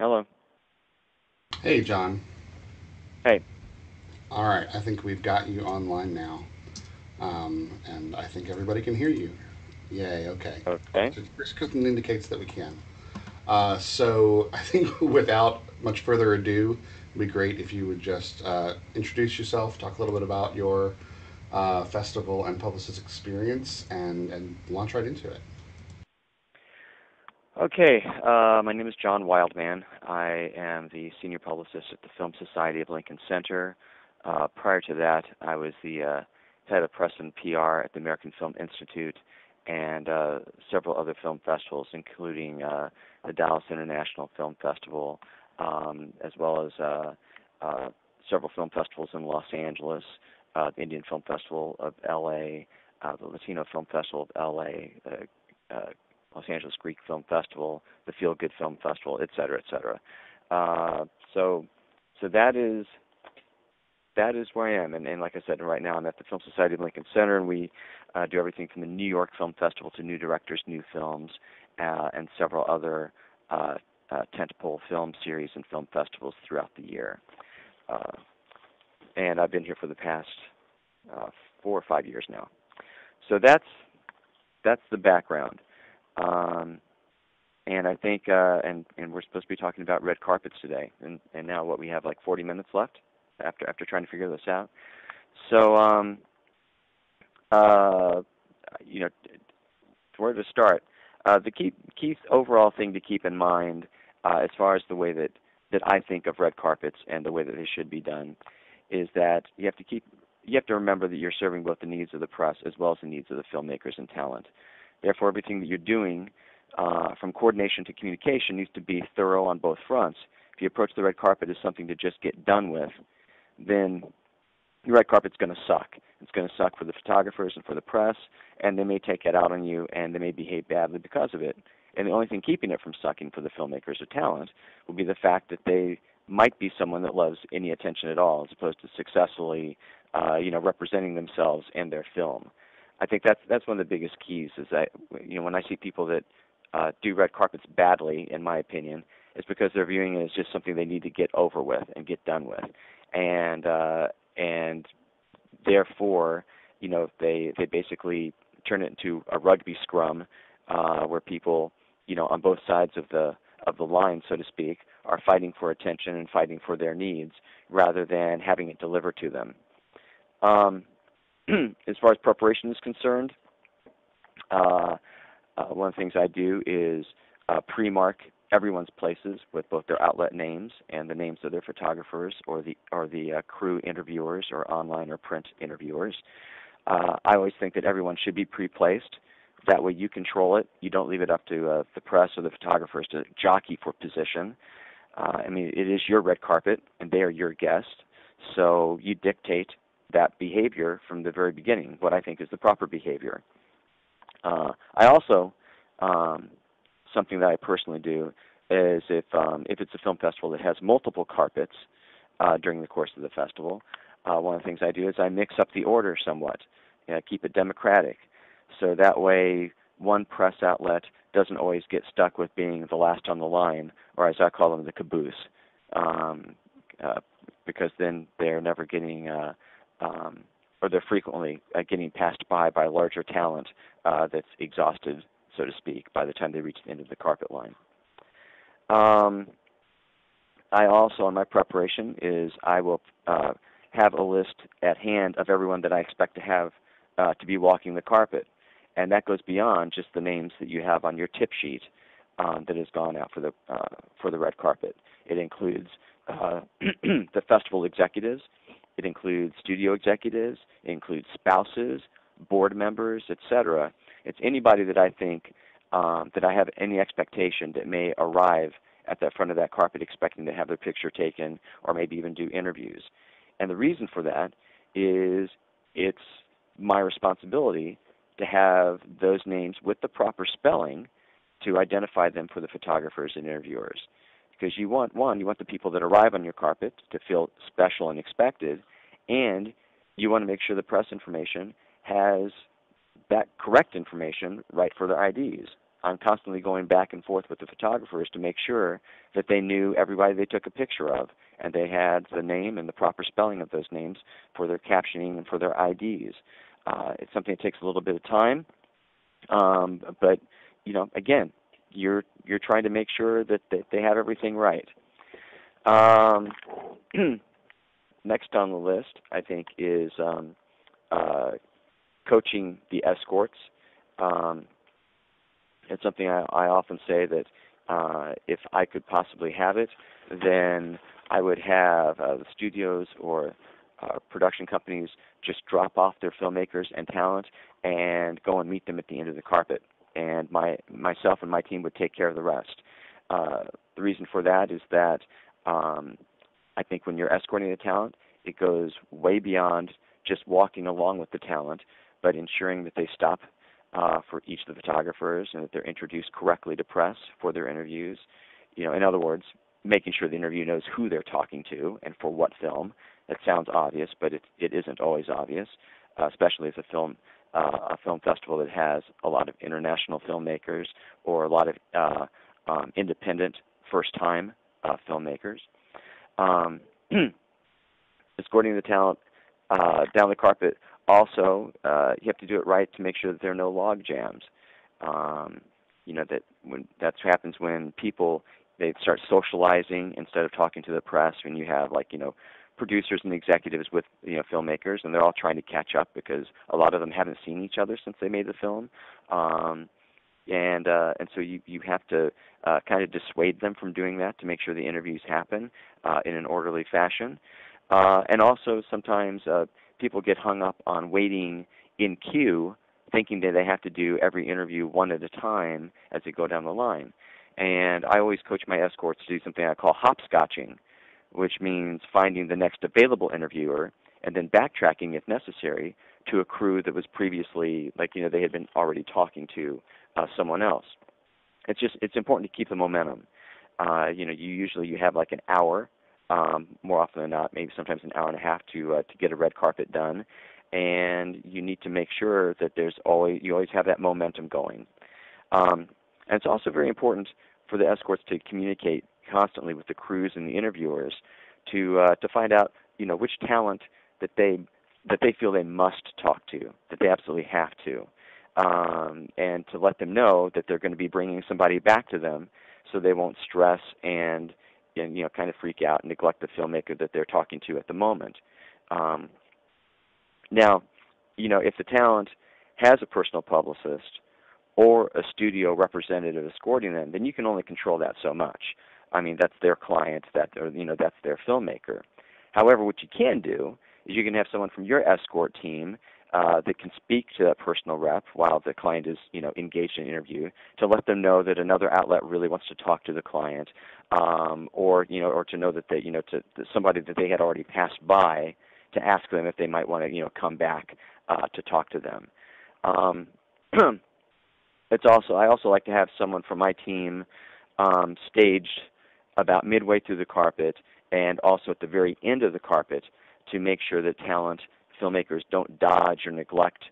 Hello. Hey, John. Hey. All right, I think we've got you online now. And I think everybody can hear you. Yay, okay. Okay. This curtain indicates that we can. So I think without much further ado, it would be great if you would just introduce yourself, talk a little bit about your festival and publicist experience, and launch right into it. Okay, my name is John Wildman. I am the senior publicist at the Film Society of Lincoln Center. Prior to that, I was the head of press and PR at the American Film Institute and several other film festivals, including the Dallas International Film Festival, as well as several film festivals in Los Angeles, the Indian Film Festival of LA, the Latino Film Festival of LA, Los Angeles Greek Film Festival, the Feel Good Film Festival, et cetera, et cetera. So that is where I am. And like I said, right now I'm at the Film Society of Lincoln Center, and we do everything from the New York Film Festival to New Directors, New Films, and several other tentpole film series and film festivals throughout the year. And I've been here for the past 4 or 5 years now. So that's the background. And I think, and we're supposed to be talking about red carpets today, and now what, we have like 40 minutes left after trying to figure this out. So, you know, where to start? The key overall thing to keep in mind as far as the way that I think of red carpets and the way that they should be done is that you have to remember that you're serving both the needs of the press as well as the needs of the filmmakers and talent. Therefore, everything that you're doing, from coordination to communication, needs to be thorough on both fronts. If you approach the red carpet as something to just get done with, then the red carpet's going to suck. It's going to suck for the photographers and for the press, and they may take it out on you, and they may behave badly because of it. And the only thing keeping it from sucking for the filmmakers or talent will be the fact that they might be someone that loves any attention at all, as opposed to successfully, you know, representing themselves and their film. I think that's one of the biggest keys, is that, you know, when I see people that do red carpets badly, in my opinion, it's because they're viewing it as just something they need to get over with and get done with, and therefore, you know, they basically turn it into a rugby scrum where people, you know, on both sides of the line, so to speak, are fighting for attention and fighting for their needs rather than having it delivered to them. As far as preparation is concerned, one of the things I do is pre-mark everyone's places with both their outlet names and the names of their photographers or the crew interviewers or online or print interviewers. I always think that everyone should be pre-placed. That way you control it. You don't leave it up to the press or the photographers to jockey for position. I mean, it is your red carpet, and they are your guests, so you dictate that behavior from the very beginning, what I think is the proper behavior. I also, something that I personally do is if it's a film festival that has multiple carpets during the course of the festival, one of the things I do is I mix up the order somewhat, and I keep it democratic. So that way one press outlet doesn't always get stuck with being the last on the line, or as I call them, the caboose, because then they're never getting... or they're frequently getting passed by larger talent that's exhausted, so to speak, by the time they reach the end of the carpet line. I also, in my preparation, is I will have a list at hand of everyone that I expect to have to be walking the carpet, and that goes beyond just the names that you have on your tip sheet that has gone out for the red carpet. It includes the festival executives. It includes studio executives, it includes spouses, board members, etc. It's anybody that I think that I have any expectation that may arrive at the front of that carpet expecting to have their picture taken or maybe even do interviews. And the reason for that is it's my responsibility to have those names with the proper spelling to identify them for the photographers and interviewers. Because you want, one, you want the people that arrive on your carpet to feel special and expected, and you want to make sure the press information has that correct information right for their IDs. on constantly going back and forth with the photographers to make sure that they knew everybody they took a picture of, and they had the name and the proper spelling of those names for their captioning and for their IDs. It's something that takes a little bit of time, but you know, again, you're trying to make sure that they have everything right. Next on the list, I think, is coaching the escorts. It's something I often say that if I could possibly have it, then I would have the studios or production companies just drop off their filmmakers and talent and go and meet them at the end of the carpet. And myself and my team would take care of the rest. The reason for that is that I think when you're escorting the talent, it goes way beyond just walking along with the talent, but ensuring that they stop for each of the photographers and that they're introduced correctly to press for their interviews. You know, in other words, making sure the interviewer knows who they're talking to and for what film. That sounds obvious, but it isn't always obvious, especially as a film festival that has a lot of international filmmakers or a lot of independent first-time filmmakers. Escorting the talent down the carpet, also you have to do it right to make sure that there are no log jams. You know, that happens when people, they start socializing instead of talking to the press, when you have, like, you know, producers and executives with, you know, filmmakers, and they're all trying to catch up because a lot of them haven't seen each other since they made the film, and so you have to kind of dissuade them from doing that to make sure the interviews happen in an orderly fashion, and also sometimes people get hung up on waiting in queue, thinking that they have to do every interview one at a time as they go down the line. And I always coach my escorts to do something I call hopscotching, which means finding the next available interviewer and then backtracking, if necessary, to a crew that was previously, like, you know, they had been already talking to someone else. It's important to keep the momentum. You know, you usually have like an hour, more often than not, maybe sometimes an hour and a half to get a red carpet done, and you need to make sure that you always have that momentum going. And it's also very important for the escorts to communicate constantly with the crews and the interviewers to find out, you know, which talent that they feel they must talk to, that they absolutely have to, and to let them know that they're going to be bringing somebody back to them, so they won't stress and you know, kind of freak out and neglect the filmmaker that they're talking to at the moment. Now, you know, if the talent has a personal publicist or a studio representative escorting them, then you can only control that so much. I mean, that's their client, that's their filmmaker. However, what you can do is you can have someone from your escort team that can speak to that personal rep while the client is, you know, engaged in an interview, to let them know that another outlet really wants to talk to the client, or to know that they, you know, to somebody that they had already passed by, to ask them if they might want to, you know, come back to talk to them. I also like to have someone from my team staged about midway through the carpet and also at the very end of the carpet, to make sure that talent filmmakers don't dodge or neglect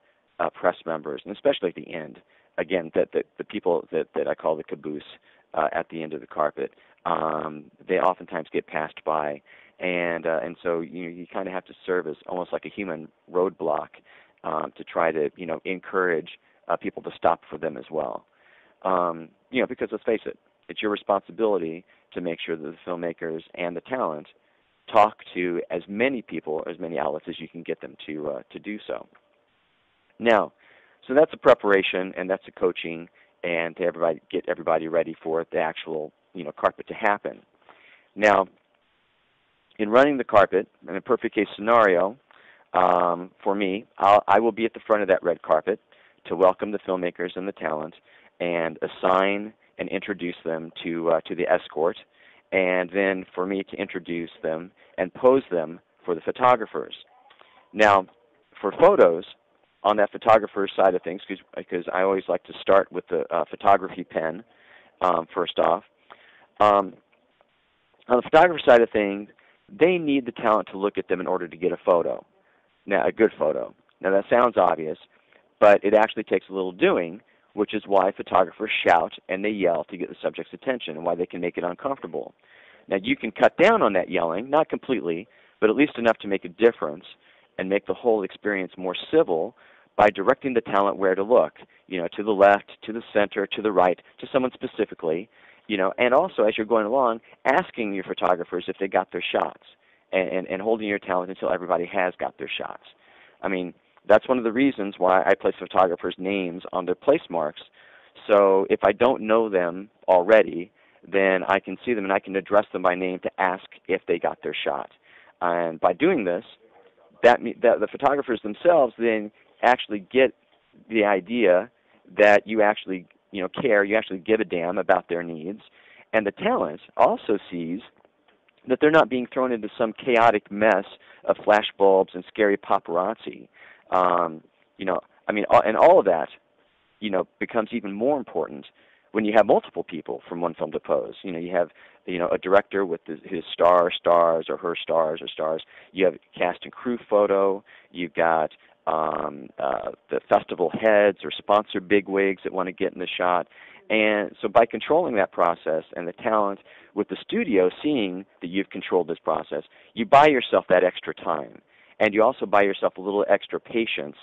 press members, and especially at the end. Again, that the people that I call the caboose at the end of the carpet, they oftentimes get passed by, and so you kind of have to serve as almost like a human roadblock to try to, you know, encourage people to stop for them as well. You know, because let's face it, it's your responsibility to make sure that the filmmakers and the talent talk to as many people, as many outlets as you can get them to do so. Now, so that's the preparation and that's the coaching, and to get everybody ready for the actual, you know, carpet to happen. Now, in running the carpet, in a perfect case scenario, for me, I will be at the front of that red carpet to welcome the filmmakers and the talent, and assign and introduce them to the escort, and then for me to introduce them and pose them for the photographers. Now, for photos, on that photographer's side of things, because I always like to start with the photography pen, first off. On the photographer side of things, they need the talent to look at them in order to get a photo. Now, a good photo. Now, that sounds obvious, but it actually takes a little doing which is why photographers shout and they yell to get the subject's attention and why they can make it uncomfortable. Now, you can cut down on that yelling, not completely, but at least enough to make a difference and make the whole experience more civil by directing the talent where to look, you know, to the left, to the center, to the right, to someone specifically, you know, and also as you're going along, asking your photographers if they got their shots and holding your talent until everybody has got their shots. I mean, that's one of the reasons why I place photographers' names on their place marks. So if I don't know them already, then I can see them and I can address them by name to ask if they got their shot. And by doing this, that the photographers themselves then actually get the idea that you actually, you know, care, you actually give a damn about their needs. And the talent also sees that they're not being thrown into some chaotic mess of flashbulbs and scary paparazzi. You know, I mean, and all of that, you know, becomes even more important when you have multiple people from one film to pose. You know, you have, you know, a director with his stars or her stars or stars. You have cast and crew photo. You've got the festival heads or sponsor bigwigs that want to get in the shot. And so by controlling that process and the talent with the studio seeing that you've controlled this process, you buy yourself that extra time. And you also buy yourself a little extra patience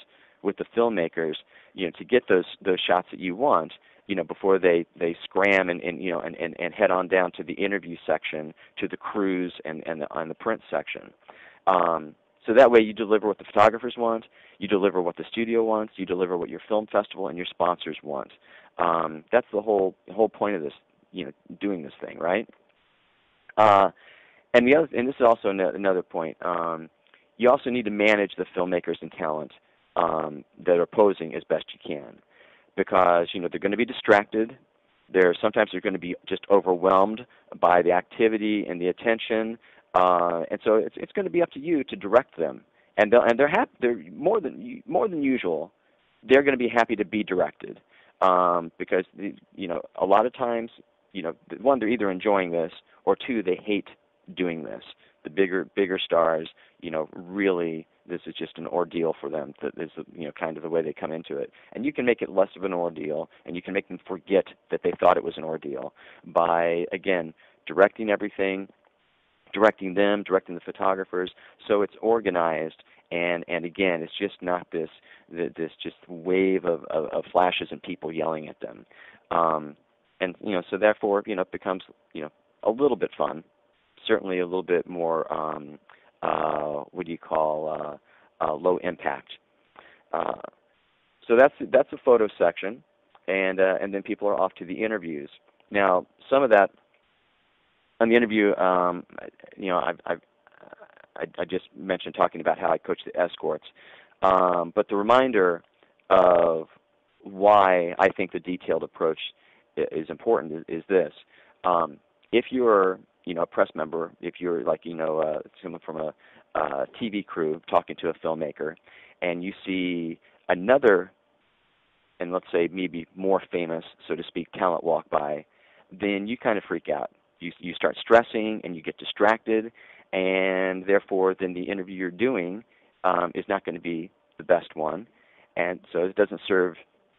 with the filmmakers, you know, to get those shots that you want, you know, before they scram and head on down to the interview section, to the crews and the print section. So that way you deliver what the photographers want, you deliver what the studio wants, you deliver what your film festival and your sponsors want. That's the whole point of this, you know, doing this thing, right? And this is also another point. You also need to manage the filmmakers and talent that are posing as best you can, because, you know, they're going to be distracted. Sometimes they're going to be just overwhelmed by the activity and the attention, and so it's going to be up to you to direct them. And they're more than usual. They're going to be happy to be directed, because, you know, a lot of times, you know, one, they're either enjoying this, or two, they hate doing this. The bigger stars, you know, really, this is just an ordeal for them. That is, you know, kind of the way they come into it. And you can make it less of an ordeal, and you can make them forget that they thought it was an ordeal by, again, directing everything, directing them, directing the photographers. So it's organized, and again, it's just not this just wave of flashes and people yelling at them. And, you know, so therefore, you know, it becomes, you know, a little bit fun. Certainly a little bit more, low impact. So that's the photo section, and then people are off to the interviews. Now, some of that on the interview, you know, I just mentioned talking about how I coach the escorts, but the reminder of why I think the detailed approach is important is this: if you're, you know, a press member, if you're like, you know, someone from a TV crew talking to a filmmaker, and you see another, and let's say maybe more famous, so to speak, talent walk by, then you kind of freak out. You start stressing and you get distracted, and therefore then the interview you're doing is not going to be the best one, and so it doesn't serve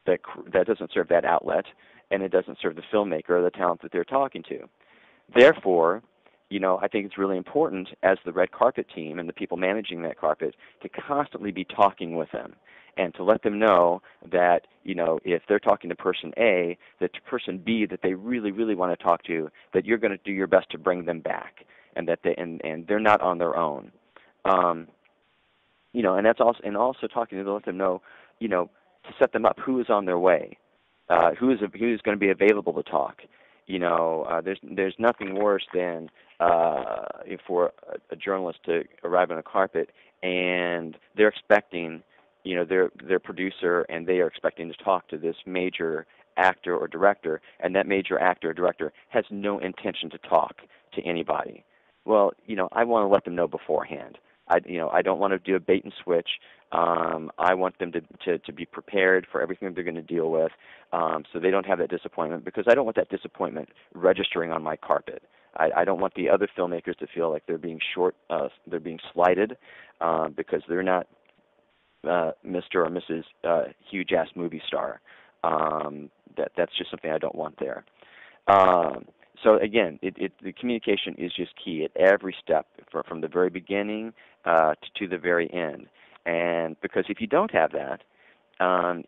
that outlet, and it doesn't serve the filmmaker or the talent that they're talking to. Therefore, you know, I think it's really important as the red carpet team and the people managing that carpet to constantly be talking with them and to let them know that, you know, if they're talking to person A, that to person B that they really, really want to talk to, that you're going to do your best to bring them back and that and they're not on their own. You know, and that's also, and also talking to let them know, you know, to set them up who is on their way, who is going to be available to talk. You know, there's nothing worse than for a journalist to arrive on a carpet and they're expecting, you know, their producer and they are expecting to talk to this major actor or director, and that major actor or director has no intention to talk to anybody. Well, you know, I want to let them know beforehand. I don't want to do a bait and switch. I want them to be prepared for everything that they're going to deal with, so they don't have that disappointment, because I don't want that disappointment registering on my carpet. I don't want the other filmmakers to feel like they're being slighted, because they're not Mr. or Mrs. Huge-ass movie star. That's just something I don't want there. So again, the communication is just key at every step, from the very beginning to the very end. And because if you don't have that,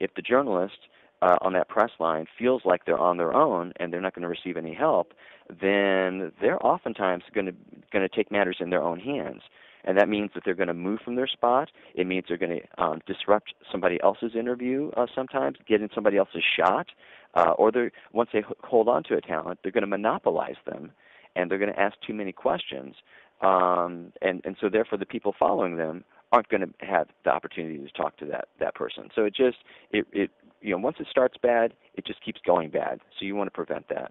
if the journalist on that press line feels like they're on their own and they're not going to receive any help, then they're oftentimes going to take matters in their own hands. And that means that they're going to move from their spot. It means they're going to disrupt somebody else's interview sometimes, get in somebody else's shot. Or once they hold on to a talent, they're going to monopolize them, and they're going to ask too many questions. And so therefore the people following them aren't going to have the opportunity to talk to that person. So once it starts bad, it just keeps going bad. So you want to prevent that.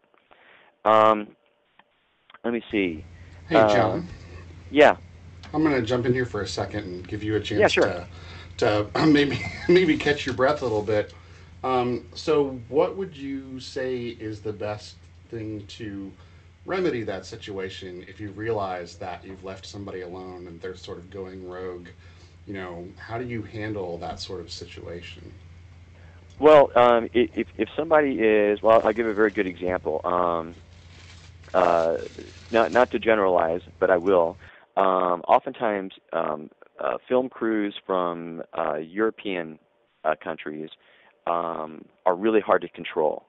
Let me see. Hey, John. Yeah. I'm going to jump in here for a second and give you a chance to maybe catch your breath a little bit. So what would you say is the best thing to remedy that situation if you realize that you've left somebody alone and they're sort of going rogue? You know, how do you handle that sort of situation? Well, if somebody is, well, I'll give a very good example. Not to generalize, but I will. Oftentimes, film crews from European countries are really hard to control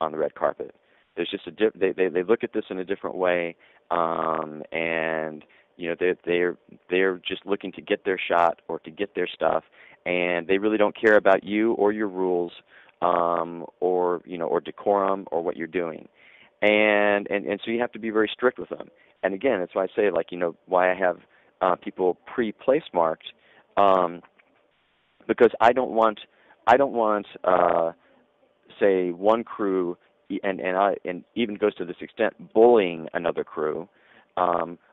on the red carpet. There's just they look at this in a different way, and you know they're just looking to get their shot or to get their stuff, and they really don't care about you or your rules, or decorum or what you're doing, and so you have to be very strict with them. And again, that's why I say, like, you know, why I have people pre-place marked, because I don't want, say, one crew, and even goes to this extent, bullying another crew,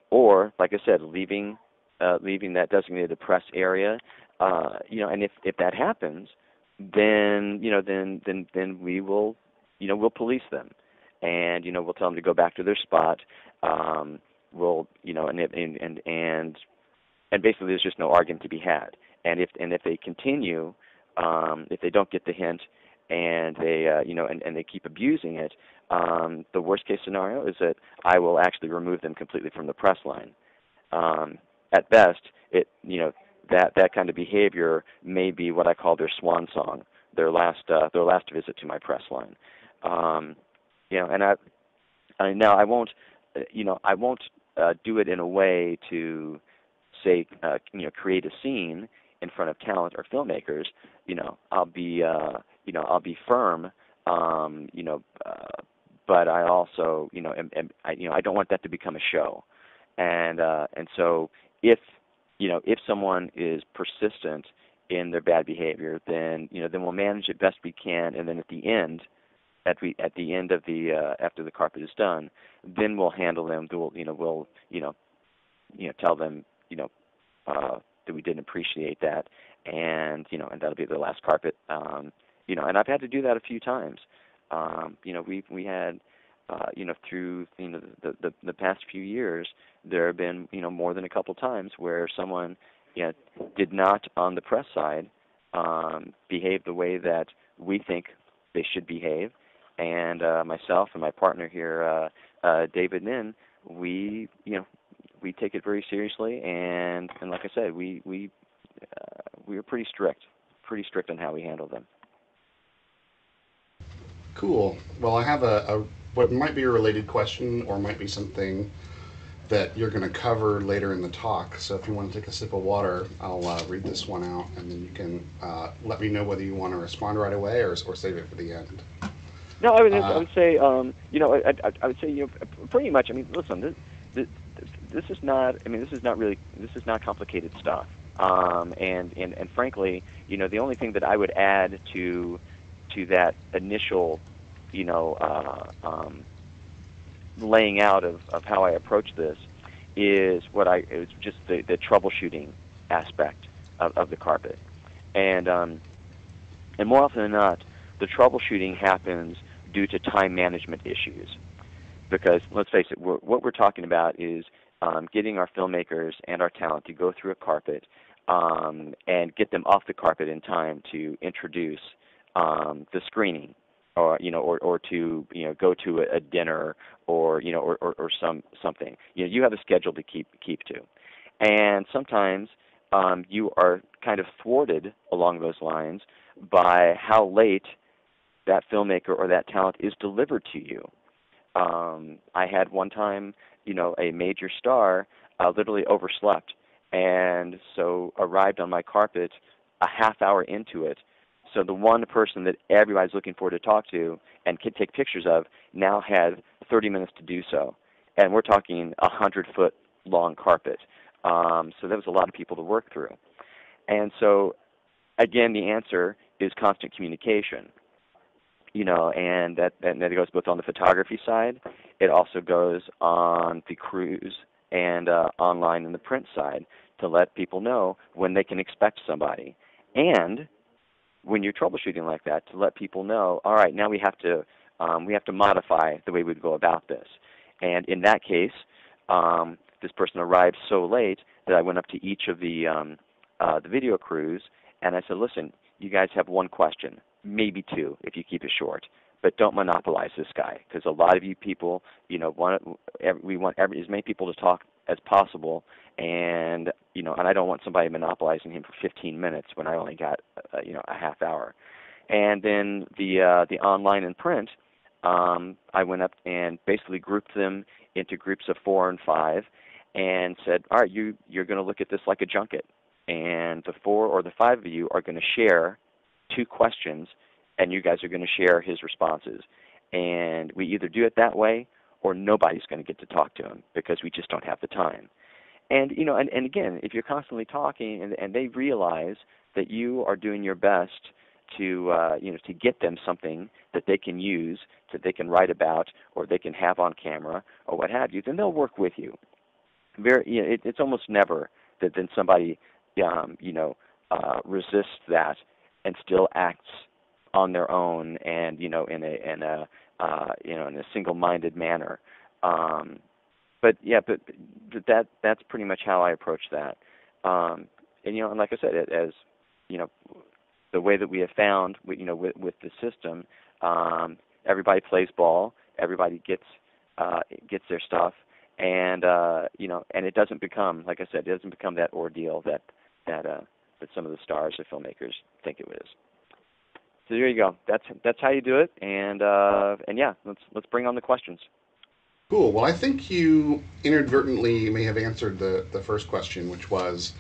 or, like I said, leaving that designated press area, and if that happens, then we will, we'll police them, and we'll tell them to go back to their spot. We'll, and basically there's just no argument to be had, and if they continue. If they don't get the hint and they, and they keep abusing it, the worst case scenario is that I will actually remove them completely from the press line. At best, that kind of behavior may be what I call their swan song, their last visit to my press line. I won't do it in a way to say, create a scene in front of talent or filmmakers. I'll be firm, but I also, I don't want that to become a show, and so if someone is persistent in their bad behavior, then we'll manage it best we can, and then at the end, after the carpet is done, then we'll handle them. We'll tell them, that we didn't appreciate that, and that'll be the last carpet. And I've had to do that a few times. We had, through the past few years, there have been more than a couple times where someone did not on the press side behave the way that we think they should behave, and myself and my partner here, David Ninn, we take it very seriously, and like I said, we are pretty strict on how we handle them. Cool. Well, I have a what might be a related question, or might be something that you're going to cover later in the talk. So if you want to take a sip of water, I'll read this one out, and then you can let me know whether you want to respond right away or save it for the end. No, I would say pretty much. I mean, listen, this is not complicated stuff. And frankly, the only thing that I would add to that initial, laying out of how I approach this is just the troubleshooting aspect of the carpet. And more often than not, the troubleshooting happens due to time management issues. Because let's face it, what we're talking about is getting our filmmakers and our talent to go through a carpet and get them off the carpet in time to introduce the screening, or to go to a dinner, or or something. You have a schedule to keep to, and sometimes you are kind of thwarted along those lines by how late that filmmaker or that talent is delivered to you. I had one time, a major star literally overslept, and so arrived on my carpet a half hour into it. So the one person that everybody's looking forward to talk to and could take pictures of now had 30 minutes to do so. And we're talking a 100-foot long carpet. So there was a lot of people to work through. And so, again, the answer is constant communication. And that goes both on the photography side. It also goes on the crews and online and the print side, to let people know when they can expect somebody. And when you're troubleshooting like that, to let people know, all right, now we have to modify the way we would go about this. And in that case, this person arrived so late that I went up to each of the video crews, and I said, listen, you guys have one question, maybe two if you keep it short, but don't monopolize this guy, because a lot of you people, we want as many people to talk as possible, and and I don't want somebody monopolizing him for 15 minutes when I only got a half hour. And then the online and print, I went up and basically grouped them into groups of 4 and 5, and said, all right, you're going to look at this like a junket, and the 4 or the 5 of you are going to share 2 questions, and you guys are going to share his responses. And we either do it that way, or nobody's going to get to talk to him, because we just don't have the time. And and again, if you're constantly talking, and they realize that you are doing your best to to get them something that they can use, that they can write about, or they can have on camera, or what have you, then they'll work with you. It's almost never that then somebody resists that and still acts on their own, and in a single-minded manner. But that's pretty much how I approach that. And like I said, the way that we have found, with the system, everybody plays ball, everybody gets their stuff, and and it doesn't become, like I said, it doesn't become that ordeal that some of the stars or filmmakers think it is. So there you go. That's how you do it, and yeah, let's bring on the questions. Cool. Well, I think you inadvertently may have answered the first question, which was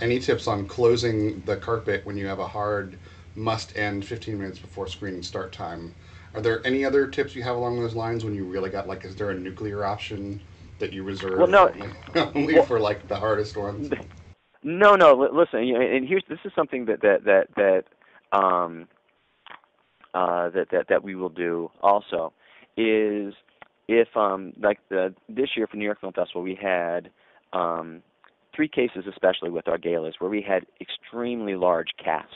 any tips on closing the carpet when you have a hard must end 15 minutes before screening start time. Are there any other tips you have along those lines when you really got, like, is there a nuclear option that you reserve only for, like, the hardest ones? No. Listen, and this is something that we will do also, is if this year for New York Film Festival, we had 3 cases, especially with our galas, where we had extremely large casts.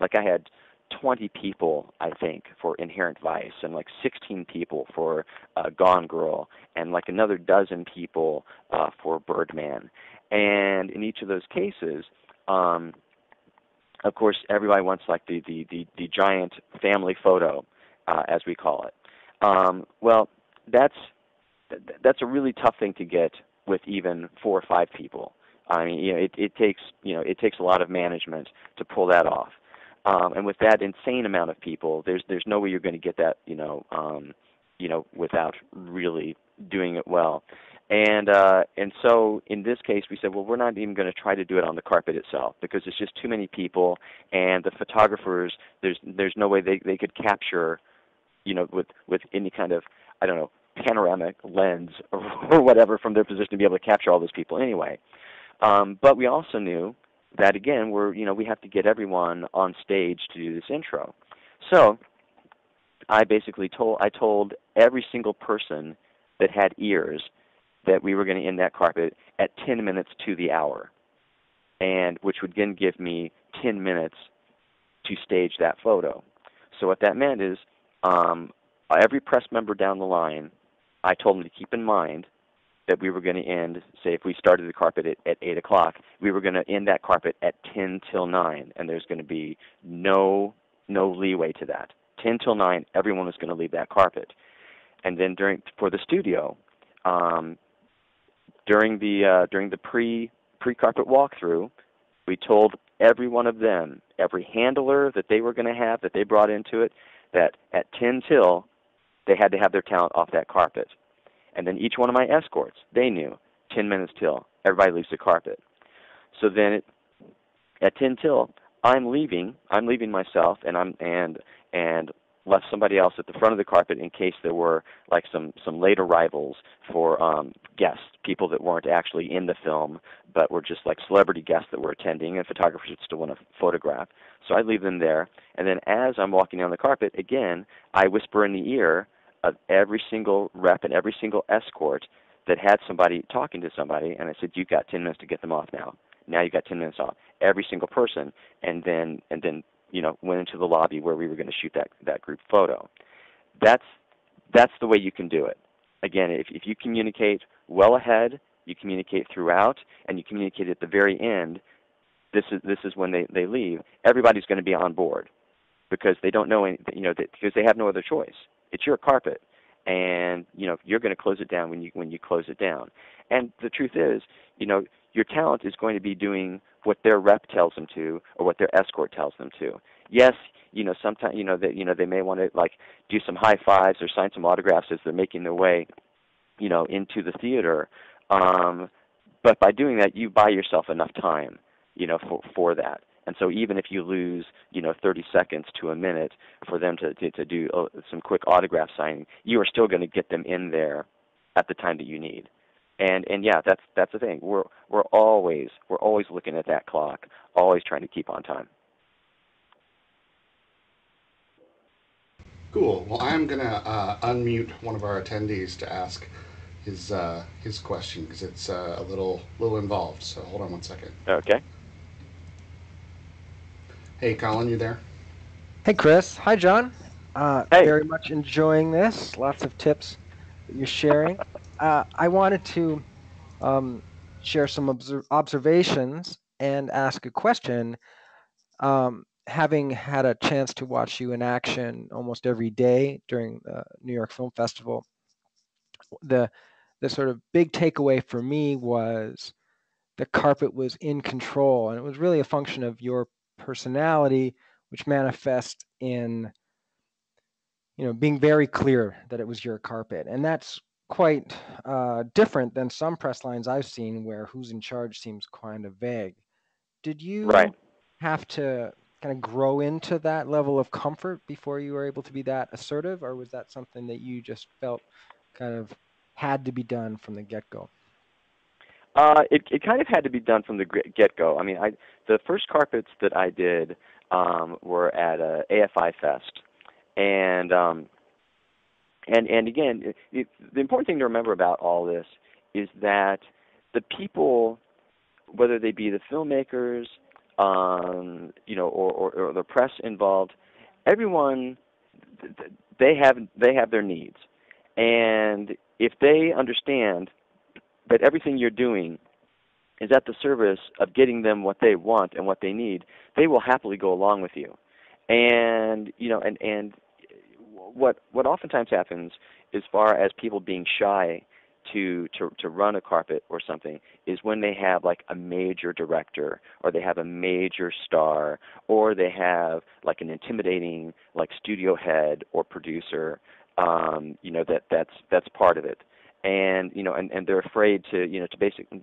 Like, I had 20 people, I think, for Inherent Vice, and like 16 people for Gone Girl, and like another 12 people for Birdman. And in each of those cases, of course, everybody wants, like, the giant family photo, as we call it. Well, that's a really tough thing to get with even 4 or 5 people. I mean, it takes a lot of management to pull that off. And with that insane amount of people, there's no way you're going to get that, without really doing it well. And so in this case, we said, well, we're not even going to try to do it on the carpet itself, because it's just too many people, and the photographers, there's no way they could capture, with any kind of, I don't know, panoramic lens or whatever from their position to be able to capture all those people anyway. But we also knew that, again, we have to get everyone on stage to do this intro. So I basically told every single person that had ears that we were going to end that carpet at 10 minutes to the hour, and which would then give me 10 minutes to stage that photo. So what that meant is, every press member down the line, I told them to keep in mind that we were going to end, say if we started the carpet at 8 o'clock, we were going to end that carpet at 10 till 9, and there's going to be no no leeway to that. 10 till 9, everyone was going to leave that carpet. And then for the studio, during the pre-carpet walkthrough, we told every one of them, every handler that they were going to have, that they brought into it, that at 10 till, they had to have their talent off that carpet. And then each one of my escorts, they knew, 10 minutes till, everybody leaves the carpet. So then at 10 till, I'm leaving myself, and and left somebody else at the front of the carpet in case there were like some late arrivals for guests, people that weren't actually in the film but were just like celebrity guests that were attending, and photographers would still want to photograph. So I leave them there, and then as I'm walking down the carpet, again, I whisper in the ear of every single rep and every single escort that had somebody talking to somebody, and I said, you've got 10 minutes to get them off now. Now you've got 10 minutes off. Every single person, and then you know, went into the lobby where we were going to shoot that group photo. That's the way you can do it. Again, if you communicate well ahead, you communicate throughout, and you communicate at the very end, this is when they leave, everybody's going to be on board, because they don't know anything, you know, because they have no other choice. It's your carpet, and you know you're going to close it down when you close it down. And the truth is, you know, your talent is going to be doing what their rep tells them to, or what their escort tells them to. Yes, you know, sometimes they may want to like do some high fives or sign some autographs as they're making their way, you know, into the theater. But by doing that, you buy yourself enough time, you know, for that. And so even if you lose, you know, 30 seconds to a minute for them to do some quick autograph signing, you are still going to get them in there at the time that you need. And yeah, that's the thing. We're always looking at that clock, always trying to keep on time. Cool. Well, I'm gonna unmute one of our attendees to ask his question, because it's a little involved. So hold on one second. Okay. Hey, Colin, you there? Hey, Chris. Hi, John. Hey. Very much enjoying this. Lots of tips that you're sharing. I wanted to share some observations and ask a question. Having had a chance to watch you in action almost every day during the New York Film Festival, the sort of big takeaway for me was the carpet was in control, and it was really a function of your personality, which manifests in, you know, being very clear that it was your carpet, and that's quite different than some press lines I've seen where who's in charge seems kind of vague. Did you have to kind of grow into that level of comfort before you were able to be that assertive, or was that something that you just felt kind of had to be done from the get-go? It kind of had to be done from the get-go. I mean, the first carpets that I did were at AFI Fest, And again, the important thing to remember about all this is that the people, whether they be the filmmakers, you know, or the press involved, everyone, they have their needs, and if they understand that everything you're doing is at the service of getting them what they want and what they need, they will happily go along with you, and you know, and. What oftentimes happens as far as people being shy to run a carpet or something is when they have like a major director, or they have a major star, or they have like an intimidating like studio head or producer, you know, that's part of it. And you know, and they're afraid to, you know, to basically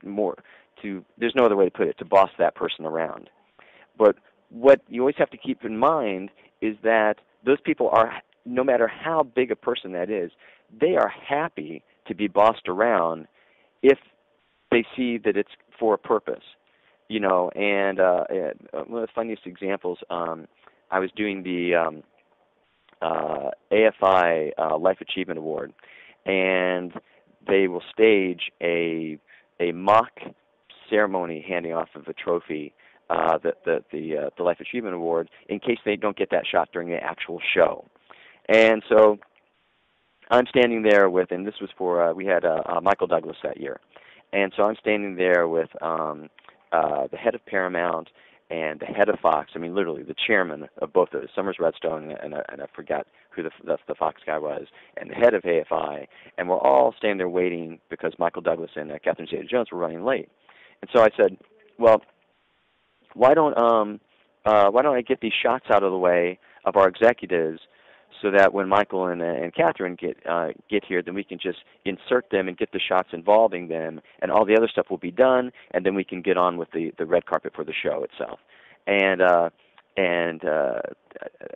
there's no other way to put it, to boss that person around. But what you always have to keep in mind is that those people are, no matter how big a person that is, they are happy to be bossed around if they see that it's for a purpose, you know. And one of the funniest examples, I was doing the AFI Life Achievement Award, and they will stage a mock ceremony handing off of a trophy, the Life Achievement Award, in case they don't get that shot during the actual show. And so I'm standing there with, and this was for, we had Michael Douglas that year. And so I'm standing there with the head of Paramount and the head of Fox, I mean, literally the chairman of both those, Sumner Redstone, and I forgot who the Fox guy was, and the head of AFI, and we're all standing there waiting because Michael Douglas and Catherine Zeta-Jones were running late. And so I said, well, why don't I get these shots out of the way of our executives so that when Michael and Catherine get here, then we can just insert them and get the shots involving them, and all the other stuff will be done, and then we can get on with the red carpet for the show itself. And I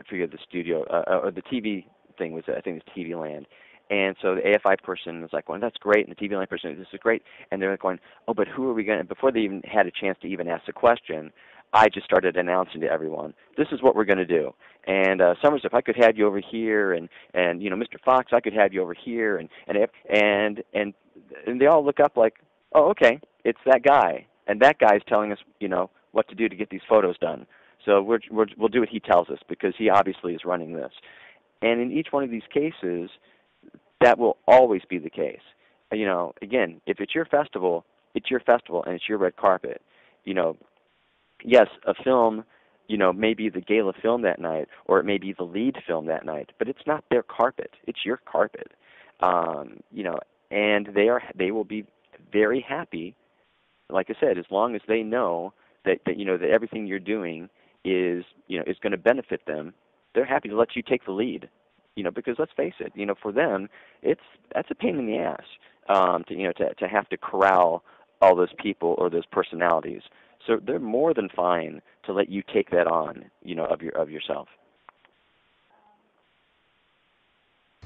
forget the studio or the TV thing was, I think it was TV Land. And so the AFI person was like, well, that's great. And the TV Land person, this is great. And they're like going, oh, but who are we going to, before they even had a chance to even ask the question, I just started announcing to everyone, this is what we're going to do. And Summers, if I could have you over here, and you know, Mr. Fox, I could have you over here, and they all look up like, oh, okay, it's that guy, and that guy's telling us, you know, what to do to get these photos done. So we'll do what he tells us because he obviously is running this. And in each one of these cases, that will always be the case. You know, again, if it's your festival, and it's your red carpet. You know. Yes, a film, you know, maybe the gala film that night, or it may be the lead film that night, but it's not their carpet. It's your carpet, you know, and they will be very happy, like I said, as long as they know that you know that everything you're doing is going to benefit them. They're happy to let you take the lead, you know, because let's face it, you know, for them that's a pain in the ass to have to corral all those people or those personalities. So they're more than fine to let you take that on, you know, of yourself.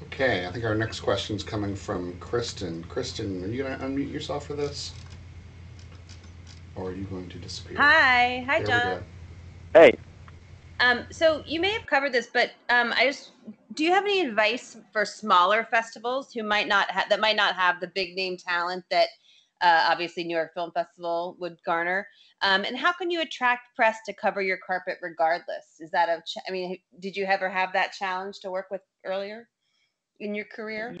Okay, I think our next question is coming from Kristen. Kristen, are you going to unmute yourself for this, or are you going to disappear? Hi, there, John. Hey. So you may have covered this, but do you have any advice for smaller festivals who might not have the big name talent that obviously New York Film Festival would garner? And how can you attract press to cover your carpet regardless? Is that did you ever have that challenge to work with earlier in your career?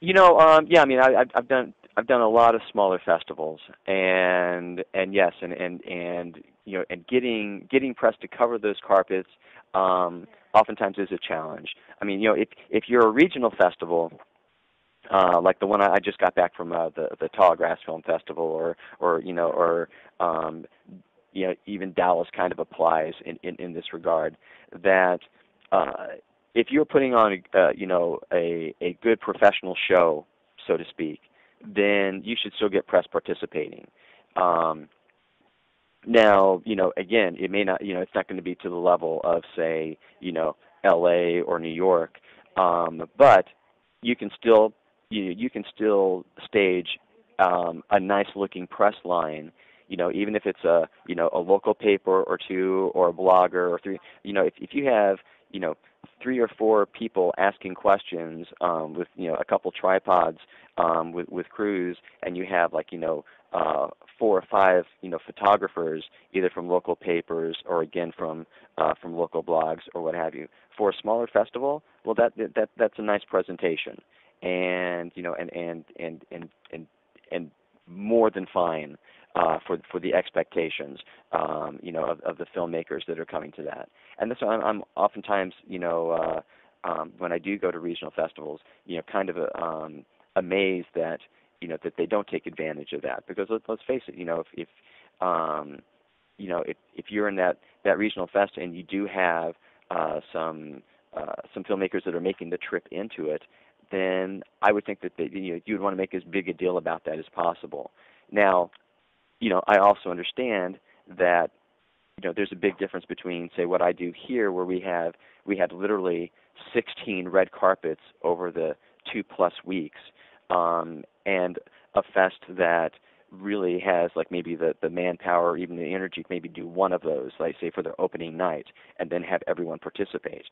You know, yeah, I mean, I've done a lot of smaller festivals, and getting press to cover those carpets oftentimes is a challenge. I mean, you know, if you're a regional festival, like the one I just got back from the Tallgrass Film Festival, or even Dallas kind of applies in this regard. That if you're putting on a good professional show, so to speak, then you should still get press participating. Now, you know, again, it may not, you know, it's not going to be to the level of, say, you know, LA or New York, but you can still you can still stage a nice looking press line, you know, even if it's a local paper or two or a blogger or three, you know, if you have, you know, 3 or 4 people asking questions with, you know, a couple tripods with crews, and you have, like, you know, 4 or 5, you know, photographers either from local papers or again from local blogs or what have you. For a smaller festival, well, that's a nice presentation, and you know, and more than fine for the expectations, you know, of the filmmakers that are coming to that. And that's why I'm oftentimes, you know, when I do go to regional festivals, you know, kind of amazed that, you know, that they don't take advantage of that, because let's face it, you know, if you're in that regional fest and you do have some filmmakers that are making the trip into it, then I would think that you would want to make as big a deal about that as possible. Now, you know, I also understand that, you know, there's a big difference between, say, what I do here, where we had literally 16 red carpets over the 2+ weeks, and a fest that really has, like, maybe the manpower or even the energy to maybe do one of those, like, say, for their opening night, and then have everyone participate.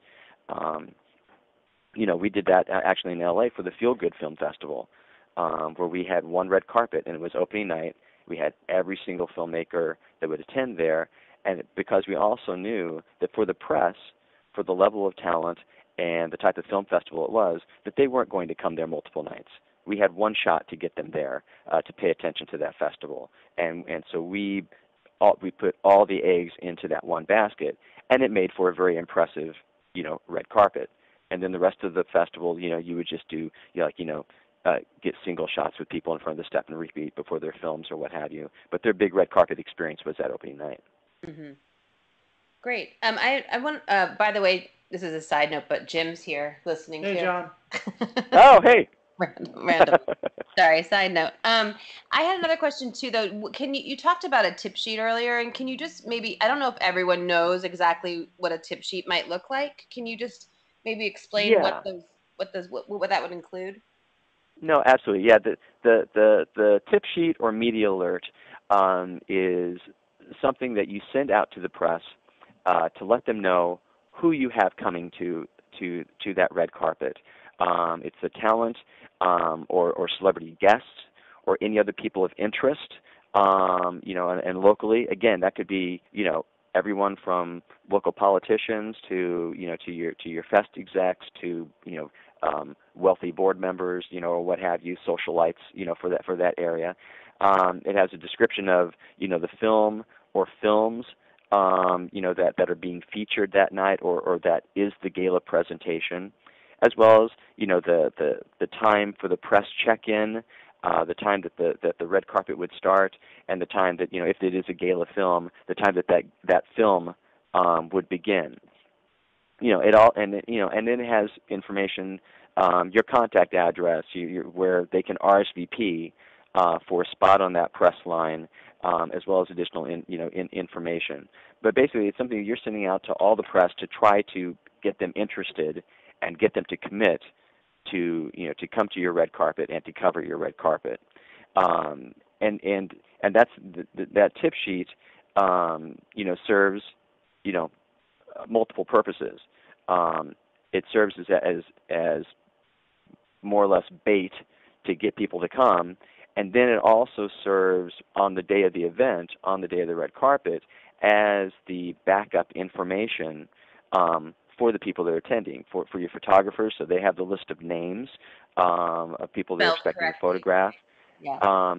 You know, we did that actually in LA for the Feel Good Film Festival, where we had one red carpet, and it was opening night. We had every single filmmaker that would attend there, and because we also knew that for the press, for the level of talent and the type of film festival it was, that they weren't going to come there multiple nights. We had one shot to get them there, to pay attention to that festival, and so we we put all the eggs into that one basket, and it made for a very impressive, red carpet. And then the rest of the festival, you would just do, get single shots with people in front of the step and repeat before their films or what have you. But their big red carpet experience was that opening night. Mm-hmm. Great. I want. By the way, this is a side note, but Jim's here listening. Hey, John. Oh, hey. Random. Sorry, side note. I had another question too, though. Can you talked about a tip sheet earlier, and can you just maybe, I don't know if everyone knows exactly what a tip sheet might look like. Can you just maybe explain what that would include? No, absolutely. Yeah, the tip sheet or media alert is something that you send out to the press to let them know who you have coming to that red carpet. It's the talent or celebrity guests or any other people of interest, and locally. Again, that could be, everyone from local politicians to, to your fest execs to, wealthy board members, or what have you, socialites, for that area. It has a description of, the film or films, that are being featured that night or that is the gala presentation, as well as, the time for the press check-in, the time that the red carpet would start, and the time that, if it is a gala film, the time that film would begin. It all, and then it has information, your contact address, where they can RSVP for a spot on that press line, as well as additional information. But basically, it's something you're sending out to all the press to try to get them interested and get them to commit to, to come to your red carpet and to cover your red carpet. And that's that tip sheet, serves, multiple purposes. It serves as more or less bait to get people to come, and then it also serves on the day of the event, on the day of the red carpet, as the backup information for the people that are attending, for your photographers, so they have the list of names of people they're expecting to photograph, yeah.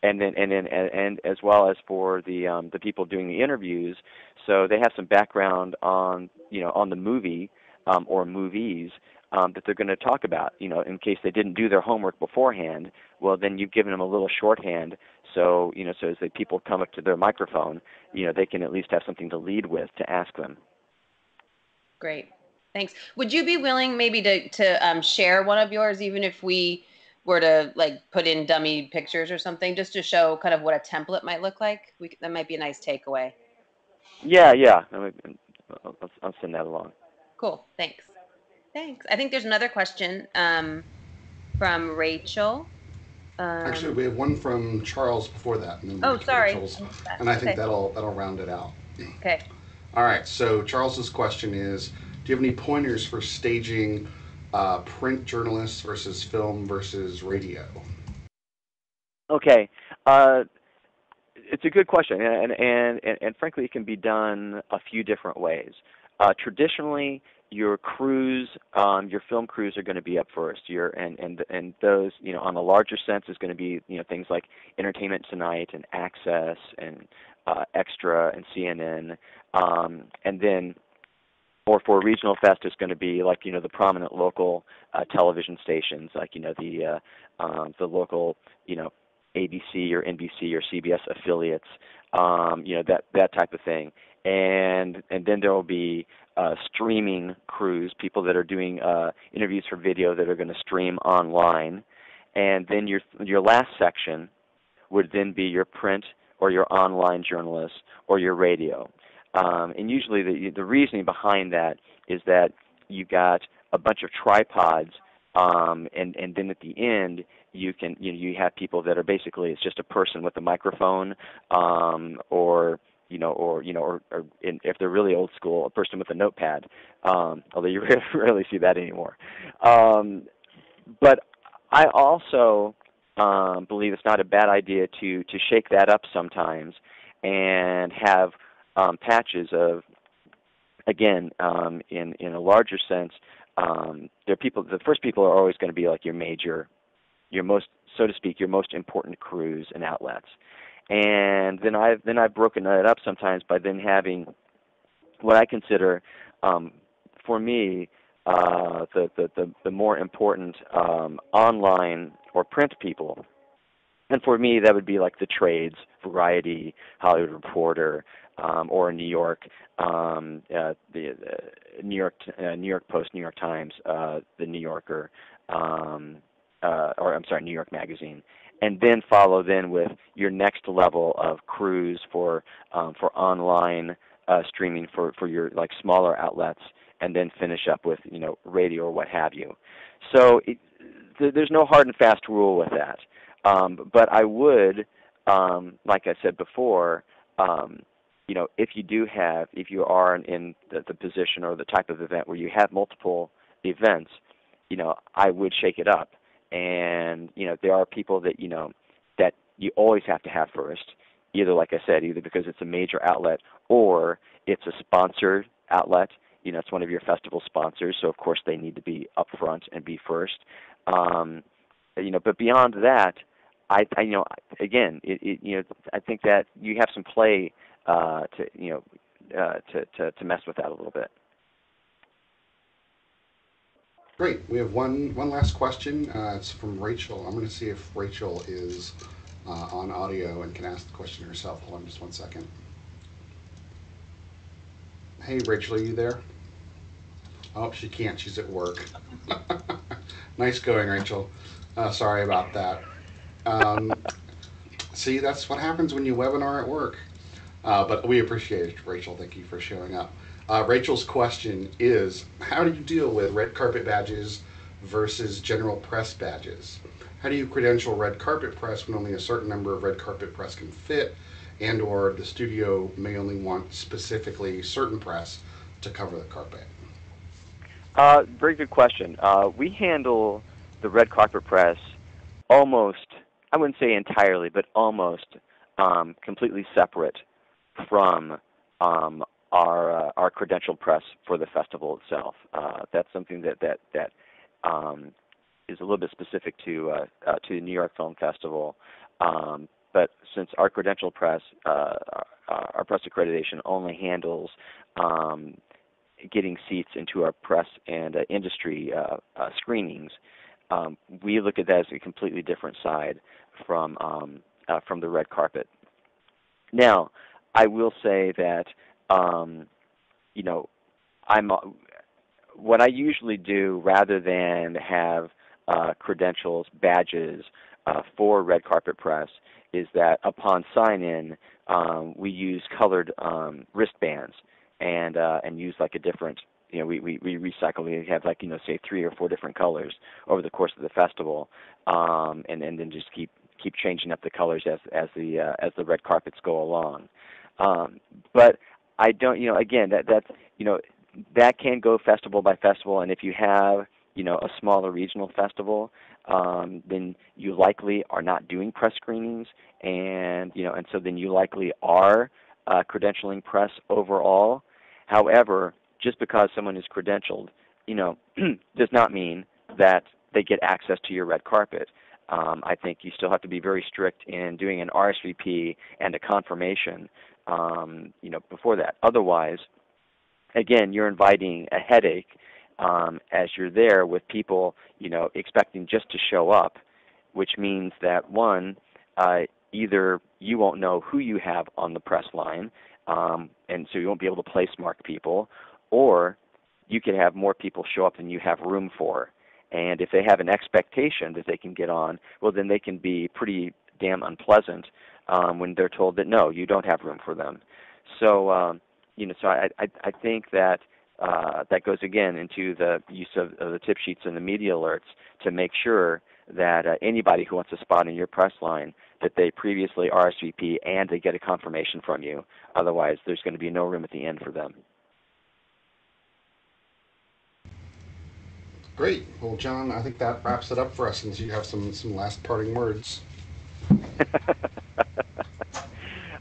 And as well as for the people doing the interviews, so they have some background on on the movie or movies that they're going to talk about. In case they didn't do their homework beforehand, well, then you've given them a little shorthand, so so as the people come up to their microphone, they can at least have something to lead with to ask them. Great. Thanks. Would you be willing maybe to share one of yours, even if we were to put in dummy pictures or something, just to show kind of what a template might look like? That might be a nice takeaway. Yeah. I'll send that along. Cool. Thanks. I think there's another question from Rachel. Actually, we have one from Charles before that. And then sorry. And I think that'll round it out. Okay. All right, so Charles's question is, do you have any pointers for staging print journalists versus film versus radio? Okay, it's a good question, and frankly, it can be done a few different ways. Traditionally, your crews, your film crews, are going to be up first. And those, on a larger sense, is going to be things like Entertainment Tonight and Access and Extra and CNN, and then, or for regional fest, it's going to be like the prominent local television stations, like the local ABC or NBC or CBS affiliates, that type of thing. And then there will be streaming crews, people that are doing interviews for video that are going to stream online, and then your last section would then be your print or your online journalists or your radio. And usually the reasoning behind that is that you've got a bunch of tripods, and then at the end you have people that are basically, it's just a person with a microphone, or if they're really old school, a person with a notepad, although you rarely see that anymore. But I also believe it's not a bad idea to shake that up sometimes and have patches of, again, in a larger sense, the first people are always going to be like your most, so to speak, your most important crews and outlets. And then I've broken that up sometimes by then having what I consider, for me, the more important online or print people. And for me, that would be like the trades, Variety, Hollywood Reporter, or New York, New York Post, New York Times, the New Yorker, or I'm sorry, New York Magazine. And then follow then with your next level of crews for online streaming for your like smaller outlets, and then finish up with radio or what have you. So there's no hard and fast rule with that. But I would, like I said before, if you are in the position or the type of event where you have multiple events, I would shake it up. And there are people that that you always have to have first, either like I said, either because it's a major outlet or it's a sponsored outlet. It's one of your festival sponsors, so of course they need to be upfront and be first. But beyond that, I think that you have some play to mess with that a little bit. Great. We have one last question. It's from Rachel. I'm going to see if Rachel is on audio and can ask the question herself. Hold on just one second. Hey, Rachel, are you there? Oh, she can't. She's at work. Nice going, Rachel. Sorry about that. See, that's what happens when you webinar at work. But we appreciate it, Rachel. Thank you for showing up. Rachel's question is, how do you deal with red carpet badges versus general press badges? How do you credential red carpet press when only a certain number of red carpet press can fit, and or the studio may only want specifically certain press to cover the carpet? Very good question. We handle the red carpet press almost, I wouldn't say entirely, but almost completely separate from our credentialed press for the festival itself. That's something that is a little bit specific to the New York Film Festival. But since our credentialed press, our press accreditation only handles getting seats into our press and industry screenings, we look at that as a completely different side from the red carpet. Now, I will say that what I usually do rather than have credentials, badges for red carpet press is that upon sign-in, we use colored wristbands and use like a different, we recycle. We have like, say 3 or 4 different colors over the course of the festival, and then just keep changing up the colors as the red carpets go along. But I don't, again, that can go festival by festival, and if you have, a smaller regional festival, then you likely are not doing press screenings, and so then you likely are credentialing press overall. However, just because someone is credentialed, does not mean that they get access to your red carpet. I think you still have to be very strict in doing an RSVP and a confirmation, before that. Otherwise, again, you're inviting a headache as you're there with people, expecting just to show up, which means that one, either you won't know who you have on the press line, and so you won't be able to place mark people, or you could have more people show up than you have room for. And if they have an expectation that they can get on, well, then they can be pretty damn unpleasant when they're told that, no, you don't have room for them. So, so I think that that goes, again, into the use of the tip sheets and the media alerts to make sure that anybody who wants a spot in your press line, that they previously RSVP and they get a confirmation from you. Otherwise, there's going to be no room at the end for them. Great. Well, John, I think that wraps it up for us, since you have some last parting words.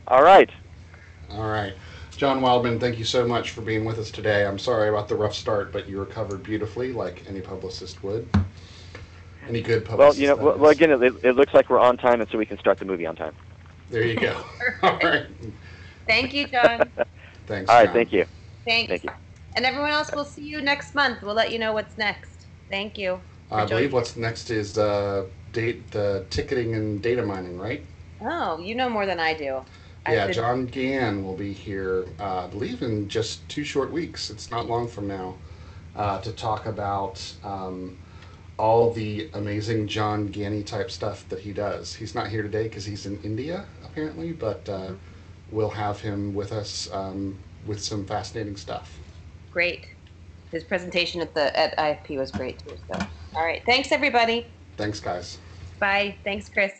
All right. All right. John Wildman, thank you so much for being with us today. I'm sorry about the rough start, but you recovered beautifully, like any publicist would. Any good publicist. Well, again, it looks like we're on time, and so we can start the movie on time. There you go. All right. Thank you, John. Thanks, all right, John. Thank you. Thanks. Thank you. And everyone else, we'll see you next month. We'll let you know what's next. Thank you. I believe what's next is ticketing and data mining, right? Oh, you know more than I do. Yeah, John Gann will be here, I believe, in just 2 short weeks. It's not long from now, to talk about all the amazing John Ganny type stuff that he does. He's not here today because he's in India, apparently, but we'll have him with us with some fascinating stuff. Great. His presentation at IFP was great, too. So. All right. Thanks, everybody. Thanks, guys. Bye. Thanks, Chris.